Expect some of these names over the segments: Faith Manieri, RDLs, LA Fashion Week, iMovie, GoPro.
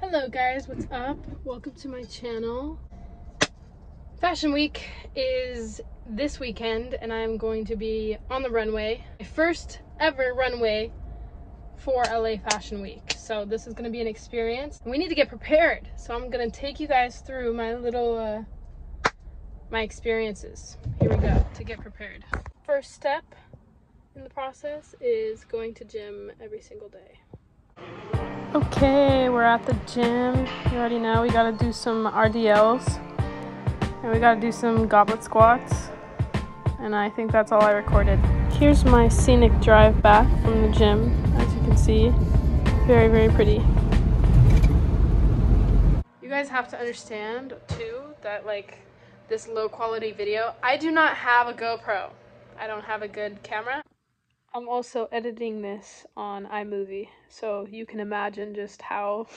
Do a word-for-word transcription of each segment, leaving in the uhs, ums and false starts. Hello guys, what's up? Welcome to my channel. Fashion Week is this weekend and I'm going to be on the runway. My first ever runway for L A Fashion Week. So this is going to be an experience. We need to get prepared. So I'm going to take you guys through my little, uh, my experiences. Here we go, to get prepared. First step in the process is going to gym every single day. Okay, we're at the gym. You already know we gotta do some R D Ls and we gotta do some goblet squats, and I think that's all I recorded. Here's my scenic drive back from the gym. As you can see, very very pretty. You guys have to understand too that like this low quality video, I do not have a GoPro. I don't have a good camera. I'm also editing this on iMovie, so you can imagine just how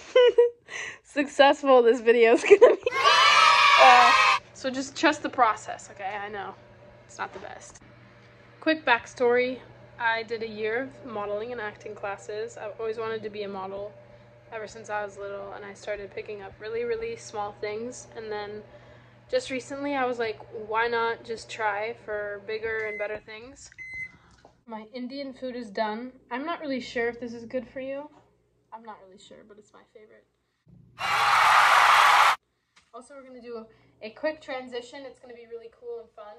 successful this video is gonna be. Uh, so just trust the process, okay? I know, it's not the best. Quick backstory, I did a year of modeling and acting classes. I've always wanted to be a model ever since I was little, and I started picking up really, really small things, and then just recently I was like, why not just try for bigger and better things? My Indian food is done. I'm not really sure if this is good for you. I'm not really sure, but it's my favorite. Also, we're gonna do a quick transition. It's gonna be really cool and fun.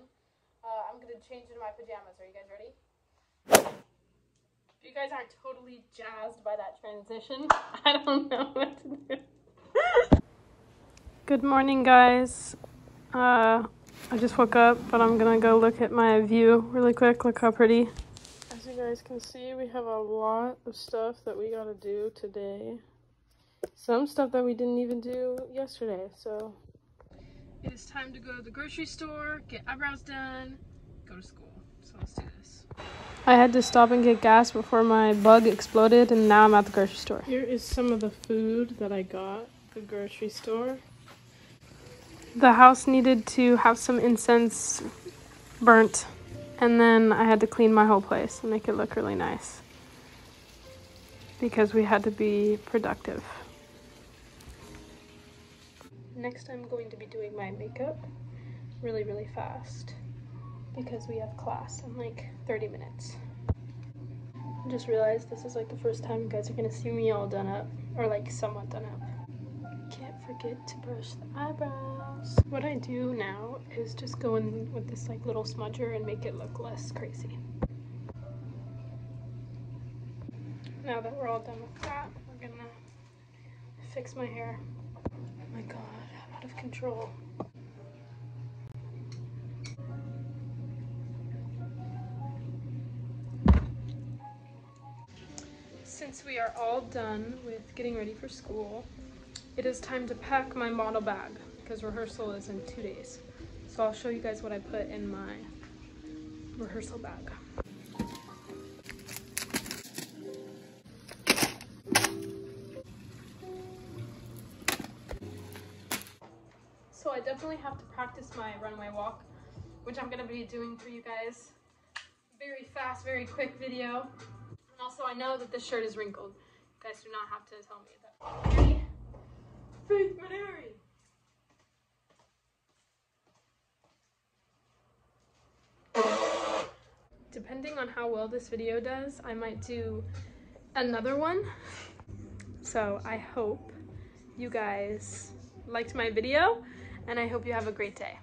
Uh, I'm gonna change into my pajamas. Are you guys ready? If you guys aren't totally jazzed by that transition, I don't know what to do. Good morning, guys. Uh, I just woke up, but I'm gonna go look at my view really quick. Look how pretty. As you guys can see, we have a lot of stuff that we gotta do today. Some stuff that we didn't even do yesterday, so. It is time to go to the grocery store, get eyebrows done, go to school. So let's do this. I had to stop and get gas before my bug exploded, and now I'm at the grocery store. Here is some of the food that I got at the grocery store. The house needed to have some incense burnt, and then I had to clean my whole place and make it look really nice because we had to be productive. Next I'm going to be doing my makeup really really fast because we have class in like thirty minutes. I just realized this is like the first time you guys are gonna see me all done up, or like somewhat done up. Can't forget to brush the eyebrows. What I do now is just go in with this like little smudger and make it look less crazy. Now that we're all done with that, we're gonna fix my hair. Oh my god, I'm out of control. Since we are all done with getting ready for school, it is time to pack my model bag because rehearsal is in two days. So I'll show you guys what I put in my rehearsal bag. So I definitely have to practice my runway walk, which I'm gonna be doing for you guys. Very fast, very quick video. And also I know that this shirt is wrinkled. You guys do not have to tell me that. Ready? Faith Manieri. Depending on how well this video does, I might do another one. So I hope you guys liked my video, and I hope you have a great day.